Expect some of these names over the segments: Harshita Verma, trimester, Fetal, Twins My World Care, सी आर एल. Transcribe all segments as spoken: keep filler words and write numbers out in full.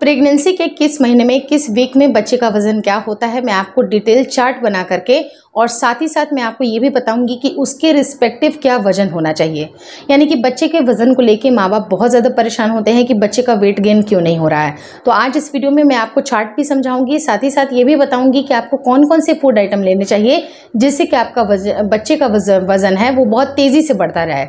Pregnancy के किस महीने में किस वीक में बच्चे का वजन क्या होता है, मैं आपको डिटेल चार्ट बना करके और साथ ही साथ मैं आपको ये भी बताऊंगी कि उसके रिस्पेक्टिव क्या वजन होना चाहिए। यानी कि बच्चे के वजन को लेके माँ बाप बहुत ज़्यादा परेशान होते हैं कि बच्चे का वेट गेन क्यों नहीं हो रहा है। तो आज इस वीडियो में मैं आपको चार्ट भी समझाऊंगी, साथ ही साथ ये भी बताऊंगी कि आपको कौन कौन से फूड आइटम लेने चाहिए जिससे कि आपका वजन, बच्चे का वजन वजन है वो बहुत तेज़ी से बढ़ता रहे।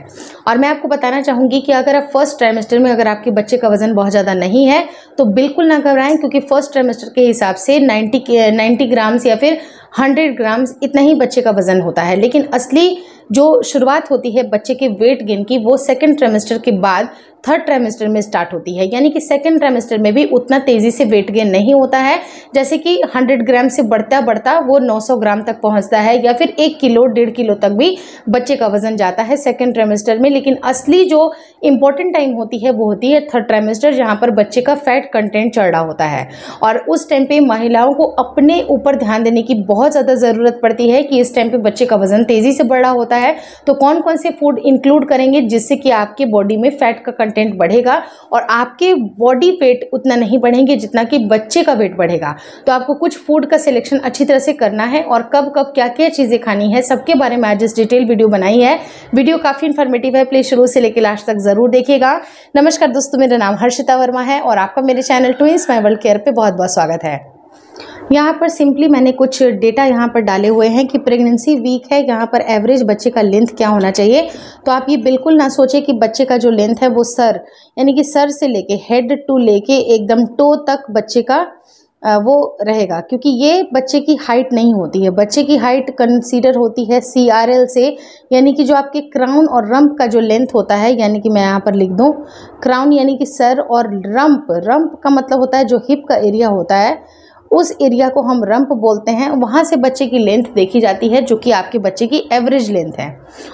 और मैं आपको बताना चाहूँगी कि अगर आप फर्स्ट ट्राइमेस्टर में अगर आपके बच्चे का वजन बहुत ज़्यादा नहीं है तो बिल्कुल ना घबराएं, क्योंकि फर्स्ट ट्राइमेस्टर के हिसाब से नाइन्टी नाइन्टी ग्राम्स या फिर हंड्रेड ग्राम्स इतना ही बच्चे का वज़न होता है। लेकिन असली जो शुरुआत होती है बच्चे के वेट गेन की वो सेकेंड ट्राइमेस्टर के बाद थर्ड ट्राइमेस्टर में स्टार्ट होती है। यानी कि सेकेंड ट्राइमेस्टर में भी उतना तेज़ी से वेट गेन नहीं होता है, जैसे कि हंड्रेड ग्राम से बढ़ता बढ़ता वो नौ सौ ग्राम तक पहुंचता है या फिर एक किलो डेढ़ किलो तक भी बच्चे का वजन जाता है सेकेंड ट्राइमेस्टर में। लेकिन असली जो इम्पॉर्टेंट टाइम होती है वो होती है थर्ड ट्राइमेस्टर, जहाँ पर बच्चे का फैट कंटेंट चढ़ रहा होता है। और उस टाइम पर महिलाओं को अपने ऊपर ध्यान देने की बहुत ज़्यादा ज़रूरत पड़ती है कि इस टाइम पर बच्चे का वजन तेज़ी से बढ़ रहा होता है, तो कौन कौन से फूड इंक्लूड करेंगे जिससे कि आपके बॉडी में फैट का कंटेंट बढ़ेगा और आपके बॉडी वेट उतना नहीं बढ़ेंगे जितना कि बच्चे का वेट बढ़ेगा। तो आपको कुछ फूड का सिलेक्शन अच्छी तरह से करना है और कब कब क्या क्या चीज़ें खानी है सबके बारे में आज इस डिटेल वीडियो बनाई है। वीडियो काफ़ी इन्फॉर्मेटिव है, प्लीज शुरू से लेकर लास्ट तक ज़रूर देखिएगा। नमस्कार दोस्तों, मेरा नाम हर्षिता वर्मा है और आपका मेरे channel twins my world care पे बहुत बहुत स्वागत है। यहाँ पर सिंपली मैंने कुछ डेटा यहाँ पर डाले हुए हैं कि प्रेगनेंसी वीक है, यहाँ पर एवरेज बच्चे का लेंथ क्या होना चाहिए। तो आप ये बिल्कुल ना सोचें कि बच्चे का जो लेंथ है वो सर यानी कि सर से लेके हेड टू लेके एकदम टो तक बच्चे का वो रहेगा, क्योंकि ये बच्चे की हाइट नहीं होती है। बच्चे की हाइट कंसीडर होती है सी आर एल से, यानी कि जो आपके क्राउन और रंप का जो लेंथ होता है। यानी कि मैं यहाँ पर लिख दूँ क्राउन यानी कि सर और रंप, रंप का मतलब होता है जो हिप का एरिया होता है, उस एरिया को हम रंप बोलते हैं। वहाँ से बच्चे की लेंथ देखी जाती है जो कि आपके बच्चे की एवरेज लेंथ है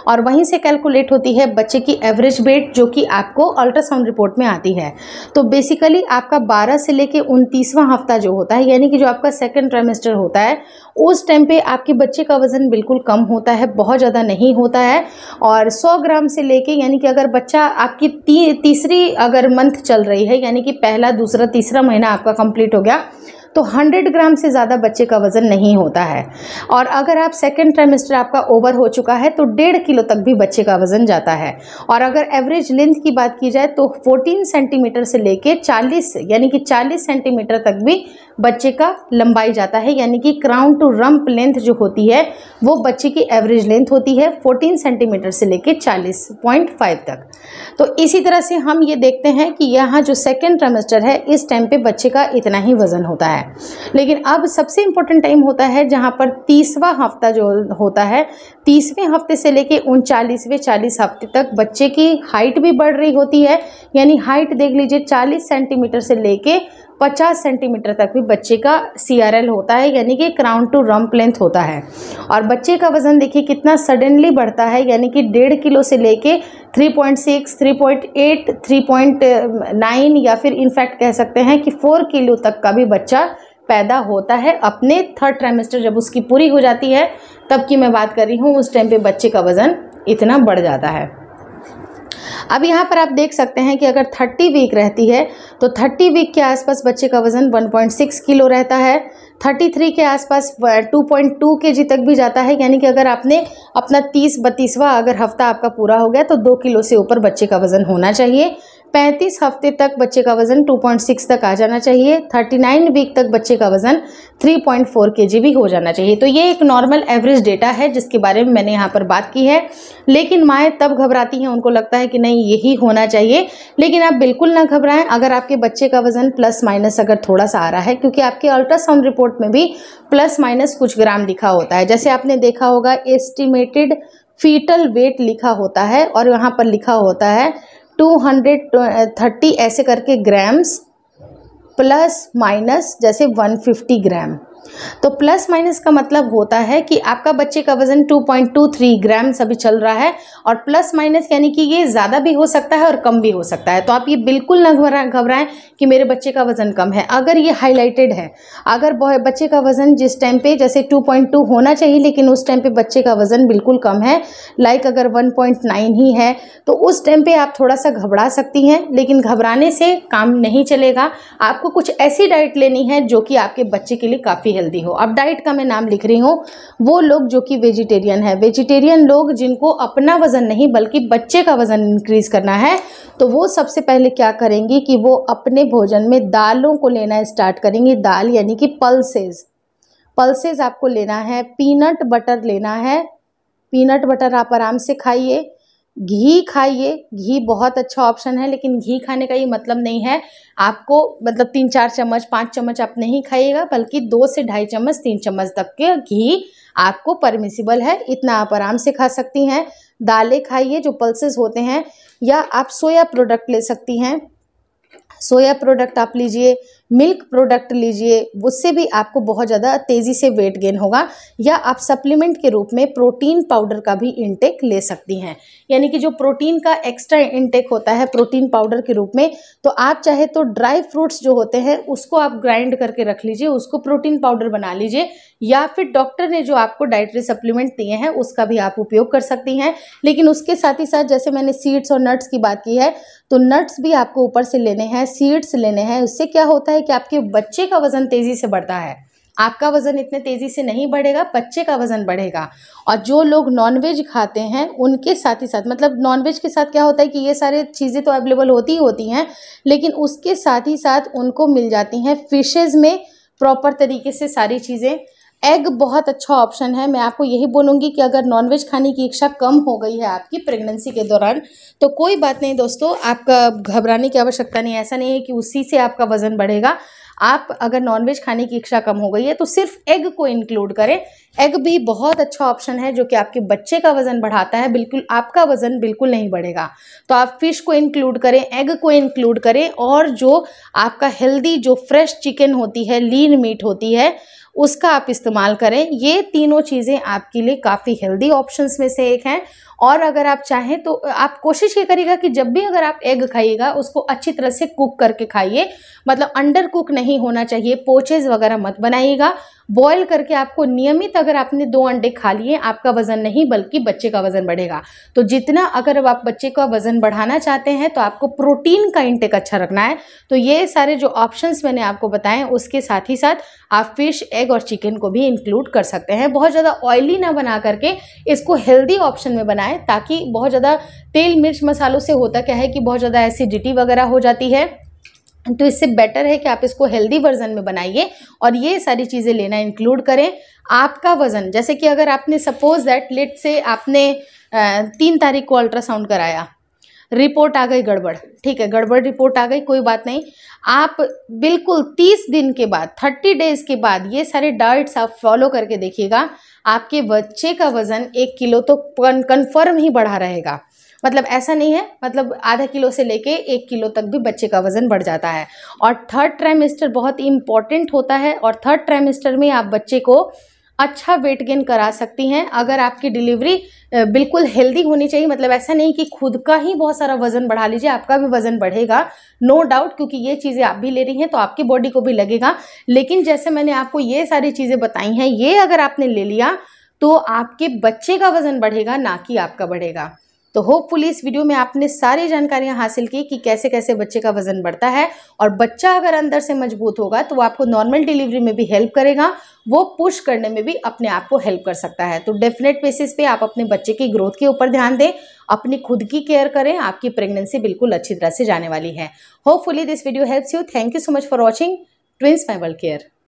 और वहीं से कैलकुलेट होती है बच्चे की एवरेज वेट जो कि आपको अल्ट्रासाउंड रिपोर्ट में आती है। तो बेसिकली आपका बारह से लेके उनतीसवां हफ्ता जो होता है, यानी कि जो आपका सेकंड ट्राइमेस्टर होता है, उस टाइम पे आपके बच्चे का वज़न बिल्कुल कम होता है, बहुत ज़्यादा नहीं होता है। और सौ ग्राम से लेके यानी कि अगर बच्चा आपकी ती, तीसरी अगर मंथ चल रही है, यानी कि पहला दूसरा तीसरा महीना आपका कंप्लीट हो गया, तो हंड्रेड ग्राम से ज़्यादा बच्चे का वज़न नहीं होता है। और अगर आप सेकेंड ट्राइमेस्टर आपका ओवर हो चुका है तो डेढ़ किलो तक भी बच्चे का वज़न जाता है। और अगर एवरेज लेंथ की बात की जाए तो चौदह सेंटीमीटर से लेके चालीस यानी कि चालीस सेंटीमीटर तक भी बच्चे का लंबाई जाता है। यानी कि क्राउन टू रंप लेंथ जो होती है वो बच्चे की एवरेज लेंथ होती है चौदह सेंटीमीटर से लेके चालीस पॉइंट फाइव तक। तो इसी तरह से हम ये देखते हैं कि यहाँ जो सेकेंड ट्राइमेस्टर है इस टाइम पे बच्चे का इतना ही वज़न होता है। लेकिन अब सबसे इम्पोर्टेंट टाइम होता है जहाँ पर तीसवा हफ्ता जो होता है, तीसवें हफ्ते से लेके उनचालीसवें चालीस हफ्ते तक बच्चे की हाइट भी बढ़ रही होती है। यानी हाइट देख लीजिए चालीस सेंटीमीटर से लेके पचास सेंटीमीटर तक भी बच्चे का सी आर एल होता है, यानी कि क्राउन टू रंप लेंथ होता है। और बच्चे का वज़न देखिए कितना सडनली बढ़ता है, यानी कि डेढ़ किलो से लेके three point six, three point eight, three point nine या फिर इनफैक्ट कह सकते हैं कि फोर किलो तक का भी बच्चा पैदा होता है अपने थर्ड ट्राइमेस्टर। जब उसकी पूरी हो जाती है तब की मैं बात कर रही हूँ, उस टाइम पे बच्चे का वज़न इतना बढ़ जाता है। अब यहाँ पर आप देख सकते हैं कि अगर तीस वीक रहती है तो तीस वीक के आसपास बच्चे का वज़न वन पॉइंट सिक्स किलो रहता है, तैंतीस के आसपास टू पॉइंट टू केजी तक भी जाता है। यानी कि अगर आपने अपना तीस बत्तीसवा अगर हफ्ता आपका पूरा हो गया तो दो किलो से ऊपर बच्चे का वज़न होना चाहिए। पैंतीस हफ्ते तक बच्चे का वज़न टू पॉइंट सिक्स तक आ जाना चाहिए, उनतालीस वीक तक बच्चे का वज़न थ्री पॉइंट फोर केजी भी हो जाना चाहिए। तो ये एक नॉर्मल एवरेज डेटा है जिसके बारे में मैंने यहाँ पर बात की है। लेकिन माएँ तब घबराती हैं, उनको लगता है कि नहीं यही होना चाहिए। लेकिन आप बिल्कुल ना घबराएं अगर आपके बच्चे का वज़न प्लस माइनस अगर थोड़ा सा आ रहा है, क्योंकि आपके अल्ट्रासाउंड रिपोर्ट में भी प्लस माइनस कुछ ग्राम लिखा होता है। जैसे आपने देखा होगा एस्टिमेटेड फीटल वेट लिखा होता है और यहाँ पर लिखा होता है टू हंड्रेड थर्टी ऐसे करके ग्राम्स प्लस माइनस जैसे वन फिफ्टी ग्राम। तो प्लस माइनस का मतलब होता है कि आपका बच्चे का वजन two point two three gram अभी चल रहा है और प्लस माइनस यानी कि ये ज़्यादा भी हो सकता है और कम भी हो सकता है। तो आप ये बिल्कुल ना घबराएं कि मेरे बच्चे का वज़न कम है। अगर ये हाईलाइटेड है, अगर बच्चे का वज़न जिस टाइम पे जैसे टू पॉइंट टू होना चाहिए लेकिन उस टाइम पे बच्चे का वज़न बिल्कुल कम है, लाइक अगर वन पॉइंट नाइन ही है, तो उस टाइम पे आप थोड़ा सा घबरा सकती हैं। लेकिन घबराने से काम नहीं चलेगा, आपको कुछ ऐसी डाइट लेनी है जो कि आपके बच्चे के लिए काफ़ी हेल्दी हो। अब डाइट का मैं नाम लिख रही हूँ, वो लोग जो कि वेजिटेरियन है, वेजिटेरियन लोग जिनको अपना वज़न नहीं बल्कि बच्चे का वज़न इंक्रीज़ करना है, तो वो सबसे पहले क्या करेंगी कि वो अपने भोजन में दालों को लेना स्टार्ट करेंगी। दाल यानी कि पल्सेस, पल्सेस आपको लेना है, पीनट बटर लेना है। पीनट बटर आप आराम से खाइए, घी खाइए, घी बहुत अच्छा ऑप्शन है। लेकिन घी खाने का ये मतलब नहीं है आपको, मतलब तीन चार चम्मच पाँच चम्मच आप नहीं खाइएगा, बल्कि दो से ढाई चम्मच तीन चम्मच तक के घी आपको परमिसिबल है, इतना आप आराम से खा सकती हैं। दालें खाइए जो पल्सेस होते हैं, या आप सोया प्रोडक्ट ले सकती हैं, सोया प्रोडक्ट आप लीजिए, मिल्क प्रोडक्ट लीजिए, उससे भी आपको बहुत ज़्यादा तेज़ी से वेट गेन होगा। या आप सप्लीमेंट के रूप में प्रोटीन पाउडर का भी इंटेक ले सकती हैं, यानी कि जो प्रोटीन का एक्स्ट्रा इंटेक होता है प्रोटीन पाउडर के रूप में, तो आप चाहे तो ड्राई फ्रूट्स जो होते हैं उसको आप ग्राइंड करके रख लीजिए, उसको प्रोटीन पाउडर बना लीजिए, या फिर डॉक्टर ने जो आपको डाइटरी सप्लीमेंट दिए हैं उसका भी आप उपयोग कर सकती हैं। लेकिन उसके साथ ही साथ जैसे मैंने सीड्स और नट्स की बात की है, तो नट्स भी आपको ऊपर से लेने हैं, सीड्स लेने हैं। उससे क्या होता है कि आपके बच्चे का वजन तेजी से बढ़ता है, आपका वजन इतने तेजी से नहीं बढ़ेगा, बच्चे का वजन बढ़ेगा। और जो लोग नॉनवेज खाते हैं उनके साथ ही साथ, मतलब नॉनवेज के साथ क्या होता है कि ये सारे चीज़ें तो अवेलेबल होती ही होती हैं, लेकिन उसके साथ ही साथ उनको मिल जाती हैं फिशेज में प्रॉपर तरीके से सारी चीज़ें। एग बहुत अच्छा ऑप्शन है। मैं आपको यही बोलूँगी कि अगर नॉनवेज खाने की इच्छा कम हो गई है आपकी प्रेगनेंसी के दौरान, तो कोई बात नहीं दोस्तों, आपका घबराने की आवश्यकता नहीं। ऐसा नहीं है कि उसी से आपका वज़न बढ़ेगा। आप अगर नॉनवेज खाने की इच्छा कम हो गई है तो सिर्फ एग को इंक्लूड करें। एग भी बहुत अच्छा ऑप्शन है जो कि आपके बच्चे का वज़न बढ़ाता है, बिल्कुल आपका वज़न बिल्कुल नहीं बढ़ेगा। तो आप फिश को इंक्लूड करें, एग को इंक्लूड करें, और जो आपका हेल्दी जो फ्रेश चिकन होती है, लीन मीट होती है, उसका आप इस्तेमाल करें। ये तीनों चीज़ें आपके लिए काफ़ी हेल्दी ऑप्शंस में से एक हैं। और अगर आप चाहें तो आप कोशिश ये करिएगा कि जब भी अगर आप एग खाइएगा उसको अच्छी तरह से कुक करके खाइए, मतलब अंडर कुक नहीं होना चाहिए, पोचेज वगैरह मत बनाइएगा। बॉयल करके आपको नियमित, अगर आपने दो अंडे खा लिए, आपका वज़न नहीं बल्कि बच्चे का वज़न बढ़ेगा। तो जितना अगर आप बच्चे का वज़न बढ़ाना चाहते हैं तो आपको प्रोटीन का इंटेक अच्छा रखना है। तो ये सारे जो ऑप्शंस मैंने आपको बताएं, उसके साथ ही साथ आप फिश, एग और चिकन को भी इंक्लूड कर सकते हैं। बहुत ज़्यादा ऑयली ना बना करके इसको हेल्दी ऑप्शन में बनाएं, ताकि बहुत ज़्यादा तेल मिर्च मसालों से होता क्या है कि बहुत ज़्यादा एसिडिटी वगैरह हो जाती है। तो इससे बेटर है कि आप इसको हेल्दी वर्जन में बनाइए और ये सारी चीज़ें लेना इंक्लूड करें। आपका वज़न, जैसे कि अगर आपने सपोज दैट लेट से आपने तीन तारीख को अल्ट्रासाउंड कराया, रिपोर्ट आ गई गड़बड़, ठीक है, गड़बड़ रिपोर्ट आ गई, कोई बात नहीं। आप बिल्कुल तीस दिन के बाद, थर्टी डेज़ के बाद ये सारे डाइट्स आप फॉलो करके देखिएगा, आपके बच्चे का वज़न एक किलो तो कन्फर्म ही बढ़ा रहेगा। मतलब ऐसा नहीं है, मतलब आधा किलो से लेके एक किलो तक भी बच्चे का वज़न बढ़ जाता है। और थर्ड ट्राइमेस्टर बहुत इम्पॉर्टेंट होता है, और थर्ड ट्राइमेस्टर में आप बच्चे को अच्छा वेट गेन करा सकती हैं। अगर आपकी डिलीवरी बिल्कुल हेल्दी होनी चाहिए, मतलब ऐसा नहीं कि खुद का ही बहुत सारा वज़न बढ़ा लीजिए, आपका भी वज़न बढ़ेगा नो डाउट, क्योंकि ये चीज़ें आप भी ले रही हैं तो आपकी बॉडी को भी लगेगा। लेकिन जैसे मैंने आपको ये सारी चीज़ें बताई हैं, ये अगर आपने ले लिया तो आपके बच्चे का वज़न बढ़ेगा, ना कि आपका बढ़ेगा। तो होपफुली इस वीडियो में आपने सारी जानकारियां हासिल की कि कैसे कैसे बच्चे का वज़न बढ़ता है, और बच्चा अगर अंदर से मजबूत होगा तो वो आपको नॉर्मल डिलीवरी में भी हेल्प करेगा, वो पुश करने में भी अपने आप को हेल्प कर सकता है। तो डेफिनेट बेसिस पे आप अपने बच्चे की ग्रोथ के ऊपर ध्यान दें, अपनी खुद की केयर करें, आपकी प्रेगनेंसी बिल्कुल अच्छी तरह से जाने वाली है। Hopefully this video helps Thank you so much for watching Twins My World Care.